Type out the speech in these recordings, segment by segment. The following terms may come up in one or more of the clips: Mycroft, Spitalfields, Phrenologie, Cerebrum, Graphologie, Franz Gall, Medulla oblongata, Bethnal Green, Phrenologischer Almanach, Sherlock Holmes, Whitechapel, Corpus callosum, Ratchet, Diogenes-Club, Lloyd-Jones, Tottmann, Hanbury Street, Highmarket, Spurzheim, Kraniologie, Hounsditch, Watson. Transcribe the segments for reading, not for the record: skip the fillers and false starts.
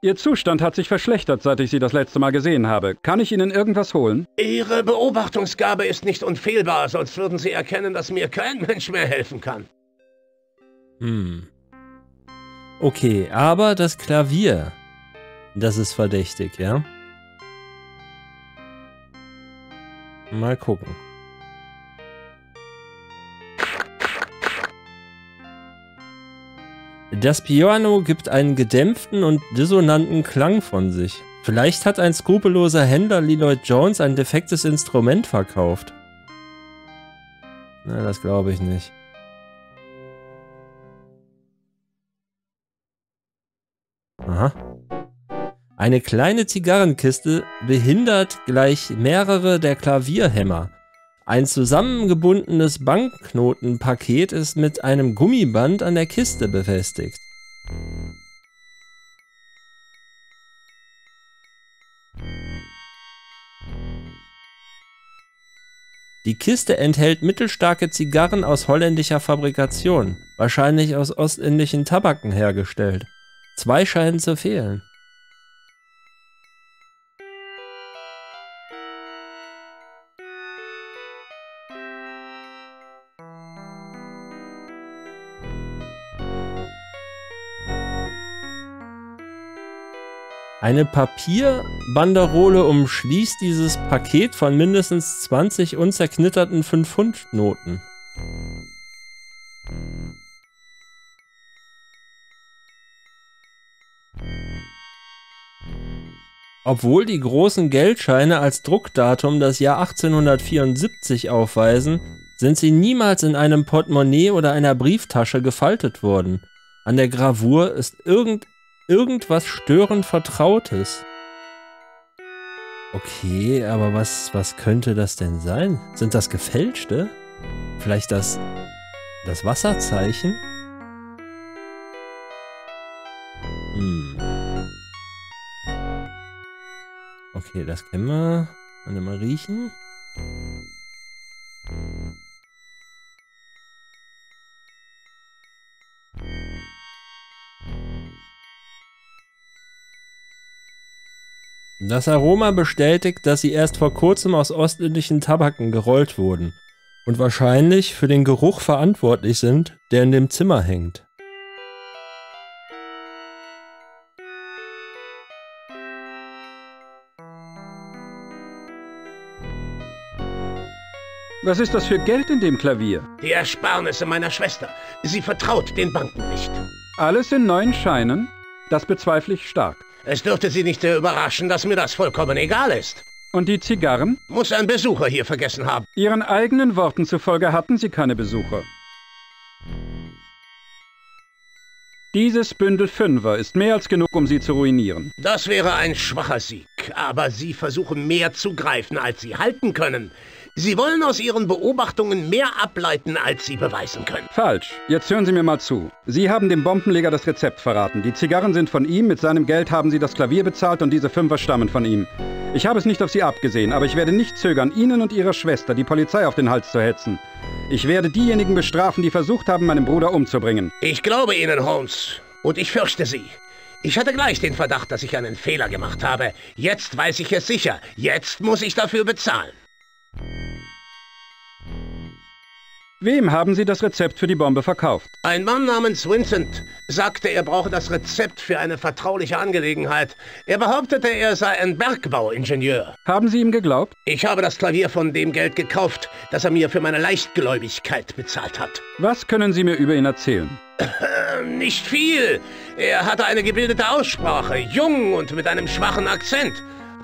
Ihr Zustand hat sich verschlechtert, seit ich Sie das letzte Mal gesehen habe. Kann ich Ihnen irgendwas holen? Ihre Beobachtungsgabe ist nicht unfehlbar, sonst würden Sie erkennen, dass mir kein Mensch mehr helfen kann. Hm. Okay, aber das Klavier, das ist verdächtig, ja? Mal gucken. Das Piano gibt einen gedämpften und dissonanten Klang von sich. Vielleicht hat ein skrupelloser Händler Lloyd-Jones ein defektes Instrument verkauft. Na, das glaube ich nicht. Aha. Eine kleine Zigarrenkiste behindert gleich mehrere der Klavierhämmer. Ein zusammengebundenes Banknotenpaket ist mit einem Gummiband an der Kiste befestigt. Die Kiste enthält mittelstarke Zigarren aus holländischer Fabrikation, wahrscheinlich aus ostindischen Tabaken hergestellt. 2 scheinen zu fehlen. Eine Papierbanderole umschließt dieses Paket von mindestens 20 unzerknitterten 5-Pfund-Noten. Obwohl die großen Geldscheine als Druckdatum das Jahr 1874 aufweisen, sind sie niemals in einem Portemonnaie oder einer Brieftasche gefaltet worden. An der Gravur ist irgendwas störend Vertrautes. Okay, aber was könnte das denn sein? Sind das gefälschte? Vielleicht das Wasserzeichen? Hm. Okay, das kennen wir. Wollen wir mal riechen? Das Aroma bestätigt, dass sie erst vor kurzem aus ostindischen Tabaken gerollt wurden und wahrscheinlich für den Geruch verantwortlich sind, der in dem Zimmer hängt. Was ist das für Geld in dem Klavier? Die Ersparnisse meiner Schwester. Sie vertraut den Banken nicht. Alles in 9 Scheinen? Das bezweifle ich stark. Es dürfte Sie nicht überraschen, dass mir das vollkommen egal ist. Und die Zigarren? Muss ein Besucher hier vergessen haben. Ihren eigenen Worten zufolge hatten Sie keine Besucher. Dieses Bündel 5er ist mehr als genug, um Sie zu ruinieren. Das wäre ein schwacher Sieg, aber Sie versuchen mehr zu greifen, als Sie halten können. Sie wollen aus Ihren Beobachtungen mehr ableiten, als Sie beweisen können. Falsch. Jetzt hören Sie mir mal zu. Sie haben dem Bombenleger das Rezept verraten. Die Zigarren sind von ihm, mit seinem Geld haben Sie das Klavier bezahlt und diese 5er stammen von ihm. Ich habe es nicht auf Sie abgesehen, aber ich werde nicht zögern, Ihnen und Ihrer Schwester die Polizei auf den Hals zu hetzen. Ich werde diejenigen bestrafen, die versucht haben, meinen Bruder umzubringen. Ich glaube Ihnen, Holmes. Und ich fürchte Sie. Ich hatte gleich den Verdacht, dass ich einen Fehler gemacht habe. Jetzt weiß ich es sicher. Jetzt muss ich dafür bezahlen. Wem haben Sie das Rezept für die Bombe verkauft? Ein Mann namens Vincent sagte, er brauche das Rezept für eine vertrauliche Angelegenheit. Er behauptete, er sei ein Bergbauingenieur. Haben Sie ihm geglaubt? Ich habe das Klavier von dem Geld gekauft, das er mir für meine Leichtgläubigkeit bezahlt hat. Was können Sie mir über ihn erzählen? Nicht viel. Er hatte eine gebildete Aussprache, jung und mit einem schwachen Akzent.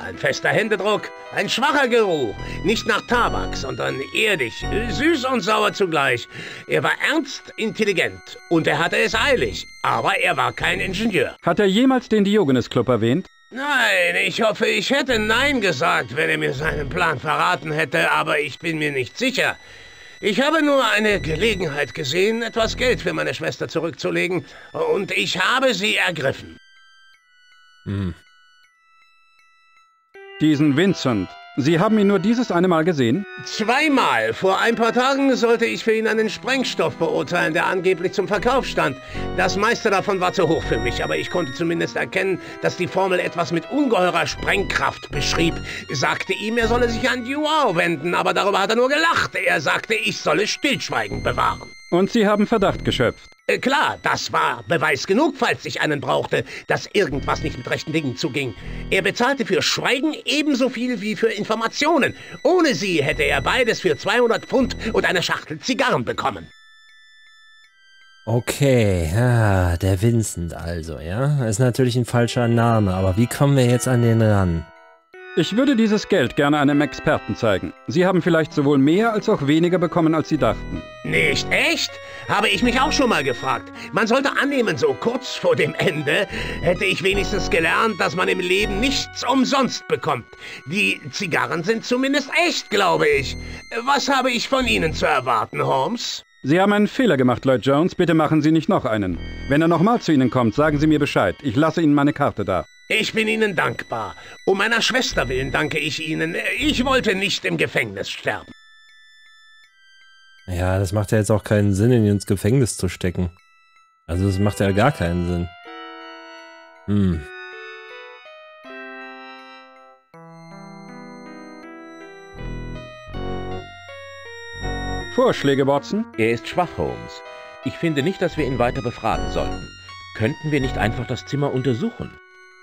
Ein fester Händedruck, ein schwacher Geruch, nicht nach Tabak, sondern erdig, süß und sauer zugleich. Er war ernst, intelligent und er hatte es eilig, aber er war kein Ingenieur. Hat er jemals den Diogenes-Club erwähnt? Nein, ich hoffe, ich hätte Nein gesagt, wenn er mir seinen Plan verraten hätte, aber ich bin mir nicht sicher. Ich habe nur eine Gelegenheit gesehen, etwas Geld für meine Schwester zurückzulegen und ich habe sie ergriffen. Diesen Vincent Sie haben ihn nur dieses eine Mal gesehen? Zweimal. Vor ein paar Tagen sollte ich für ihn einen Sprengstoff beurteilen, der angeblich zum Verkauf stand. Das meiste davon war zu hoch für mich, aber ich konnte zumindest erkennen, dass die Formel etwas mit ungeheurer Sprengkraft beschrieb. Ich sagte ihm, er solle sich an Duau wenden, aber darüber hat er nur gelacht. Er sagte, ich solle Stillschweigen bewahren. Und Sie haben Verdacht geschöpft? Klar, das war Beweis genug, falls ich einen brauchte, dass irgendwas nicht mit rechten Dingen zuging. Er bezahlte für Schweigen ebenso viel wie für Informationen. Ohne sie hätte er beides für 200 Pfund und eine Schachtel Zigarren bekommen. Okay, ah, der Vincent also, ja? Ist natürlich ein falscher Name, aber wie kommen wir jetzt an den ran? Ich würde dieses Geld gerne einem Experten zeigen. Sie haben vielleicht sowohl mehr als auch weniger bekommen, als Sie dachten. Nicht echt? Habe ich mich auch schon mal gefragt. Man sollte annehmen, so kurz vor dem Ende hätte ich wenigstens gelernt, dass man im Leben nichts umsonst bekommt. Die Zigarren sind zumindest echt, glaube ich. Was habe ich von Ihnen zu erwarten, Holmes? Sie haben einen Fehler gemacht, Lloyd-Jones. Bitte machen Sie nicht noch einen. Wenn er nochmal zu Ihnen kommt, sagen Sie mir Bescheid. Ich lasse Ihnen meine Karte da. Ich bin Ihnen dankbar. Um meiner Schwester willen danke ich Ihnen. Ich wollte nicht im Gefängnis sterben. Ja, das macht ja jetzt auch keinen Sinn, ihn ins Gefängnis zu stecken. Also das macht ja gar keinen Sinn. Hm. Vorschläge, Watson? Er ist schwach, Holmes. Ich finde nicht, dass wir ihn weiter befragen sollten. Könnten wir nicht einfach das Zimmer untersuchen?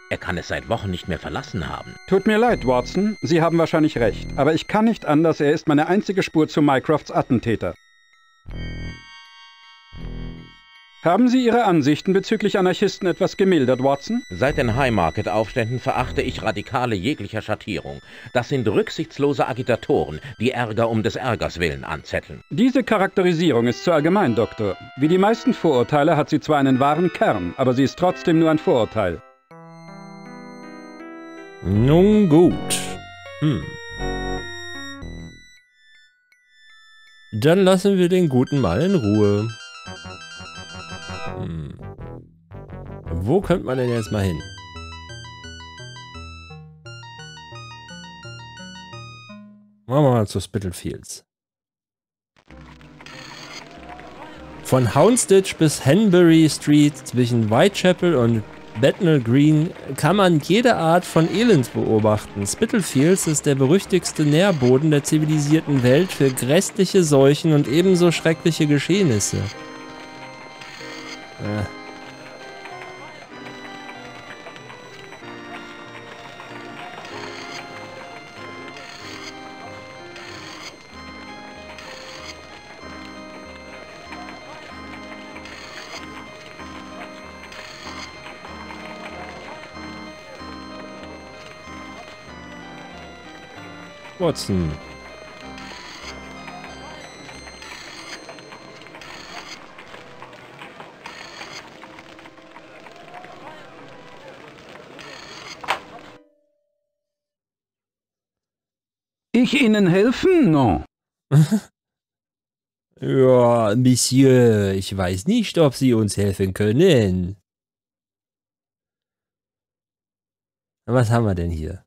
Er kann es seit Wochen nicht mehr verlassen haben. Tut mir leid, Watson. Sie haben wahrscheinlich recht. Aber ich kann nicht anders. Er ist meine einzige Spur zu Mycrofts Attentäter. Haben Sie Ihre Ansichten bezüglich Anarchisten etwas gemildert, Watson? Seit den Highmarket-Aufständen verachte ich Radikale jeglicher Schattierung. Das sind rücksichtslose Agitatoren, die Ärger um des Ärgers willen anzetteln. Diese Charakterisierung ist zu allgemein, Doktor. Wie die meisten Vorurteile hat sie zwar einen wahren Kern, aber sie ist trotzdem nur ein Vorurteil. Nun gut. Hm. Dann lassen wir den Guten mal in Ruhe. Hm. Wo könnte man denn jetzt mal hin? Machen wir mal zu Spitalfields. Von Hounsditch bis Hanbury Street, zwischen Whitechapel und Bethnal Green kann man jede Art von Elend beobachten. Spitalfields ist der berüchtigste Nährboden der zivilisierten Welt für grässliche Seuchen und ebenso schreckliche Geschehnisse. Watson. Ich Ihnen helfen? No. Ja, Monsieur, ich weiß nicht, ob Sie uns helfen können. Was haben wir denn hier?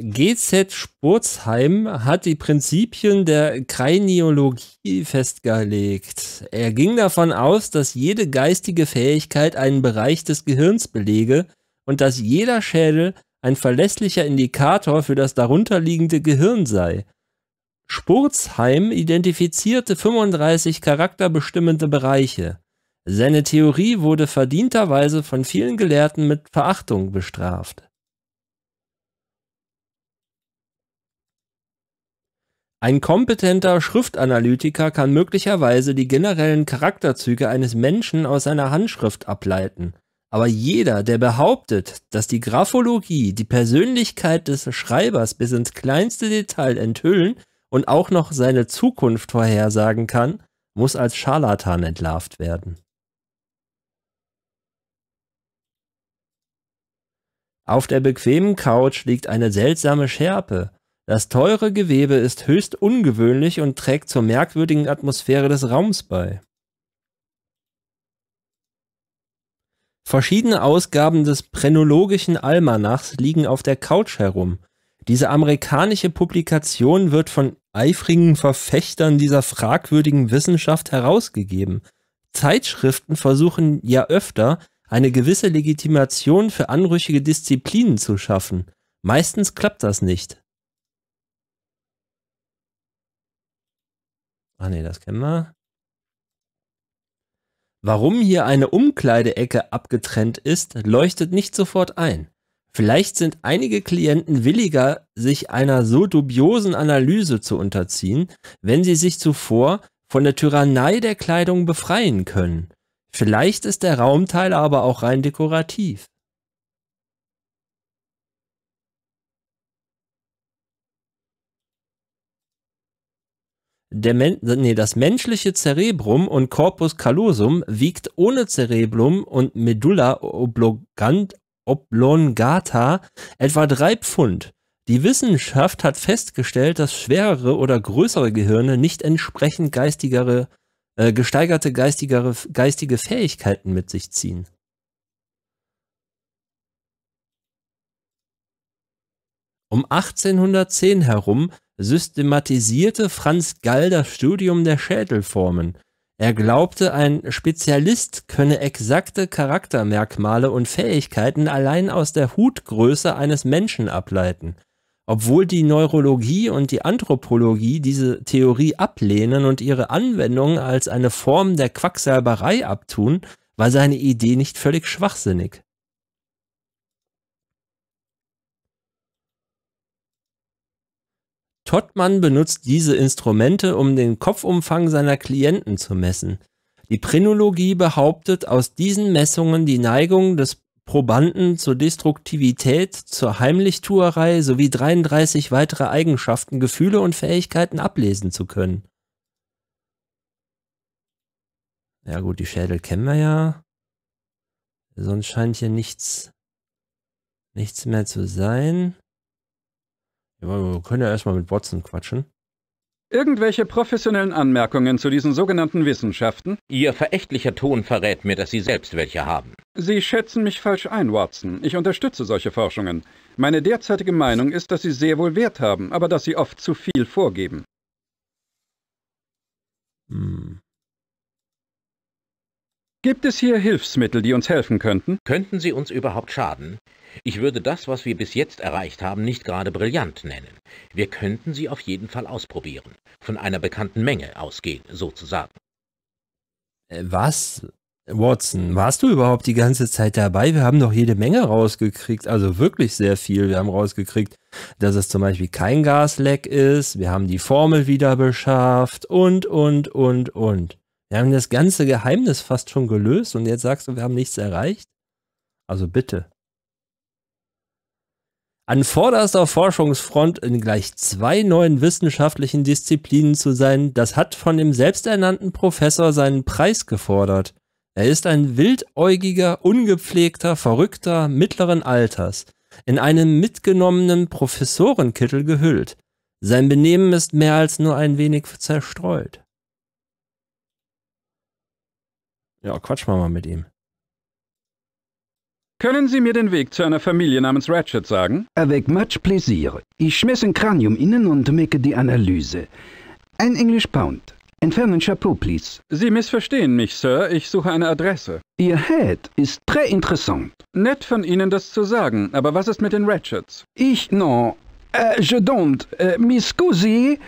GZ Spurzheim hat die Prinzipien der Kraniologie festgelegt. Er ging davon aus, dass jede geistige Fähigkeit einen Bereich des Gehirns belege und dass jeder Schädel ein verlässlicher Indikator für das darunterliegende Gehirn sei. Spurzheim identifizierte 35 charakterbestimmende Bereiche. Seine Theorie wurde verdienterweise von vielen Gelehrten mit Verachtung bestraft. Ein kompetenter Schriftanalytiker kann möglicherweise die generellen Charakterzüge eines Menschen aus einer Handschrift ableiten. Aber jeder, der behauptet, dass die Graphologie die Persönlichkeit des Schreibers bis ins kleinste Detail enthüllen und auch noch seine Zukunft vorhersagen kann, muss als Scharlatan entlarvt werden. Auf der bequemen Couch liegt eine seltsame Schärpe. Das teure Gewebe ist höchst ungewöhnlich und trägt zur merkwürdigen Atmosphäre des Raums bei. Verschiedene Ausgaben des Phrenologischen Almanachs liegen auf der Couch herum. Diese amerikanische Publikation wird von eifrigen Verfechtern dieser fragwürdigen Wissenschaft herausgegeben. Zeitschriften versuchen ja öfter, eine gewisse Legitimation für anrüchige Disziplinen zu schaffen. Meistens klappt das nicht. Ach nee, das kennen wir. Warum hier eine Umkleideecke abgetrennt ist, leuchtet nicht sofort ein. Vielleicht sind einige Klienten williger, sich einer so dubiosen Analyse zu unterziehen, wenn sie sich zuvor von der Tyrannei der Kleidung befreien können. Vielleicht ist der Raumteil aber auch rein dekorativ. Das menschliche Cerebrum und Corpus callosum wiegt ohne Cerebrum und Medulla oblongata etwa 3 Pfund. Die Wissenschaft hat festgestellt, dass schwerere oder größere Gehirne nicht entsprechend geistige Fähigkeiten mit sich ziehen. Um 1810 herum systematisierte Franz Gall das Studium der Schädelformen. Er glaubte, ein Spezialist könne exakte Charaktermerkmale und Fähigkeiten allein aus der Hutgröße eines Menschen ableiten. Obwohl die Neurologie und die Anthropologie diese Theorie ablehnen und ihre Anwendung als eine Form der Quacksalberei abtun, war seine Idee nicht völlig schwachsinnig. Tottmann benutzt diese Instrumente, um den Kopfumfang seiner Klienten zu messen. Die Phrenologie behauptet, aus diesen Messungen die Neigung des Probanden zur Destruktivität, zur Heimlichtuerei sowie 33 weitere Eigenschaften, Gefühle und Fähigkeiten ablesen zu können. Ja gut, die Schädel kennen wir ja. Sonst scheint hier nichts mehr zu sein. Wir können ja erstmal mit Watson quatschen. Irgendwelche professionellen Anmerkungen zu diesen sogenannten Wissenschaften? Ihr verächtlicher Ton verrät mir, dass Sie selbst welche haben. Sie schätzen mich falsch ein, Watson. Ich unterstütze solche Forschungen. Meine derzeitige Meinung ist, dass sie sehr wohl Wert haben, aber dass sie oft zu viel vorgeben. Gibt es hier Hilfsmittel, die uns helfen könnten? Könnten sie uns überhaupt schaden? Ich würde das, was wir bis jetzt erreicht haben, nicht gerade brillant nennen. Wir könnten sie auf jeden Fall ausprobieren. Von einer bekannten Menge ausgehen, sozusagen. Was? Watson, warst du überhaupt die ganze Zeit dabei? Wir haben doch jede Menge rausgekriegt, also wirklich sehr viel. Wir haben rausgekriegt, dass es zum Beispiel kein Gasleck ist. Wir haben die Formel wieder beschafft und. Wir haben das ganze Geheimnis fast schon gelöst und jetzt sagst du, wir haben nichts erreicht? Also bitte. An vorderster Forschungsfront in gleich 2 neuen wissenschaftlichen Disziplinen zu sein, das hat von dem selbsternannten Professor seinen Preis gefordert. Er ist ein wildäugiger, ungepflegter, verrückter, mittleren Alters, in einem mitgenommenen Professorenkittel gehüllt. Sein Benehmen ist mehr als nur ein wenig zerstreut. Ja, quatsch mal mit ihm. Können Sie mir den Weg zu einer Familie namens Ratchet sagen? Avec much plaisir. Ich schmeiße ein Kranium innen und mecke die Analyse. Ein English Pound. Entfernen Chapeau, please. Sie missverstehen mich, Sir. Ich suche eine Adresse. Ihr Head ist très interessant. Nett von Ihnen, das zu sagen. Aber was ist mit den Ratchets? Ich, non. Je don't. Mi scusi.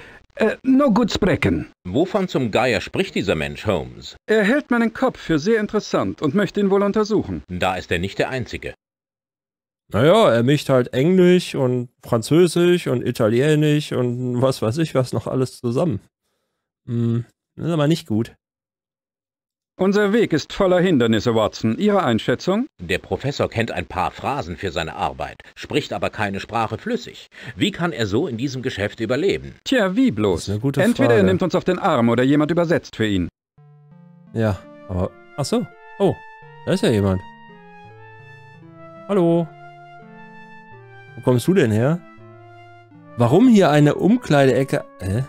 No gut sprechen. Wovon zum Geier spricht dieser Mensch, Holmes? Er hält meinen Kopf für sehr interessant und möchte ihn wohl untersuchen. Da ist er nicht der Einzige. Naja, er mischt halt Englisch und Französisch und Italienisch und was weiß ich was noch alles zusammen. Das ist aber nicht gut. Unser Weg ist voller Hindernisse, Watson. Ihre Einschätzung? Der Professor kennt ein paar Phrasen für seine Arbeit, spricht aber keine Sprache flüssig. Wie kann er so in diesem Geschäft überleben? Tja, wie bloß? Entweder er nimmt uns auf den Arm oder jemand übersetzt für ihn. Ja, aber... Ach so. Oh, da ist ja jemand. Hallo. Wo kommst du denn her? Warum hier eine Umkleideecke...